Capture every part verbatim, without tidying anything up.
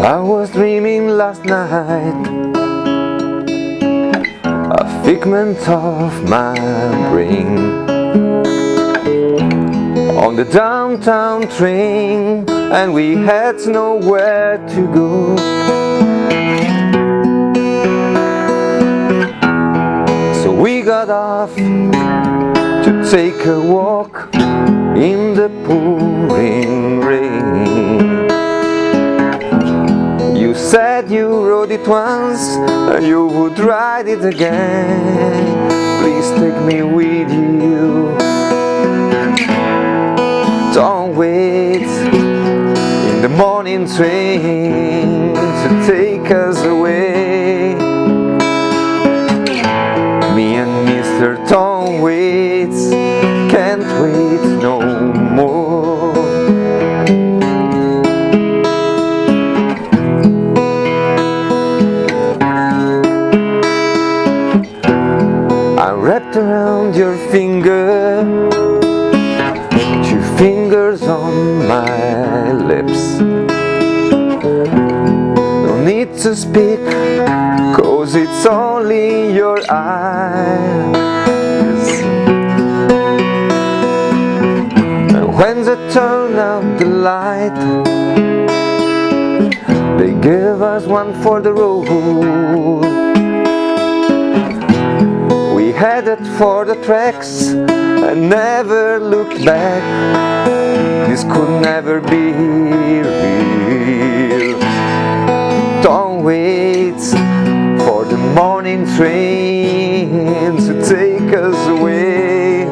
I was dreaming last night, a figment of my brain, on the downtown train, and we had nowhere to go. So we got off to take a walk in the pouring rain. You said you rode it once, and you would ride it again. Please take me with you. Tom Waits, in the morning train, to take us away. Me and Mister Tom Waits can't wait no more. Wrapped around your finger, two fingers on my lips. No need to speak, cause it's only your eyes. And when they turn out the light, they give us one for the road. Headed for the tracks and never looked back. This could never be real. Tom waits for the morning train to take us away.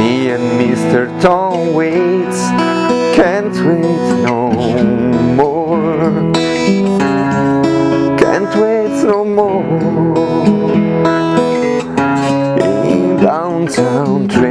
Me and Mister Tom Waits can't wait no more. Can't wait no more. Downtown train.